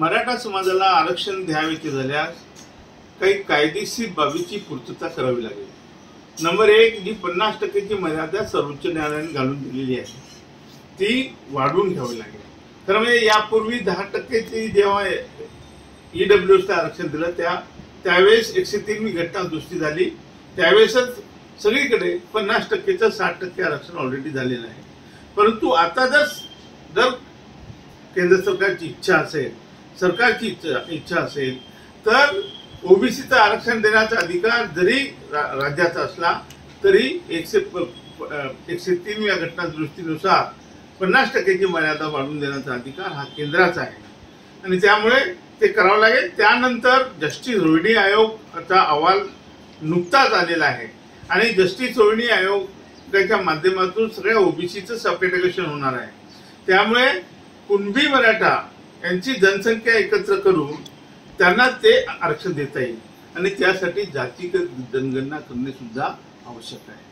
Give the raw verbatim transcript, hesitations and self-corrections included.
मराठा समाजाला आरक्षण द्यावे ते झाल्यास काही कायदेशीर बाबीची पूर्तता करावी लागेल। नंबर एक, जी पन्नास टक्केची मर्यादा सर्वोच्च न्यायालयाने घालून दिलेली आहे ती वाढवून घ्यावी लागेल। तर म्हणजे यापूर्वी दहा टक्केची जेव्हा ईडब्ल्यूएसचं आरक्षण दिलं त्या त्यावेळेस एकशे तीनवी घटना दुरुस्ती झाली, त्यावेळेसच सगळीकडे पन्नास टक्केचं साठ टक्के आरक्षण ऑलरेडी झालेलं आहे। परंतु आता जर जर केंद्र सरकारची इच्छा असेल, सरकारची इच्छा इच्छा असेल तर ओबीसीचं आरक्षण देण्याचा अधिकार जरी रा राज्याचा असला तरी एकशे एकशे तीन या घटना दुरुस्तीनुसार पन्नास टक्केची मर्यादा वाढवून देण्याचा अधिकार हा केंद्राचा आहे आणि त्यामुळे ते करावं लागेल। त्यानंतर जस्टिस रोहिणी आयोगाचा अहवाल नुकताच आलेला आहे आणि जस्टिस रोहिणी आयोगाच्या माध्यमातून सगळ्या ओबीसीचं सब इंटिग्रेशन होणार आहे। त्यामुळे कुणबी मराठा यांची जनसंख्या एकत्र करून त्यांना ते आरक्षण देता येईल आणि त्यासाठी जातीगत जनगणना करणे सुद्धा आवश्यक आहे।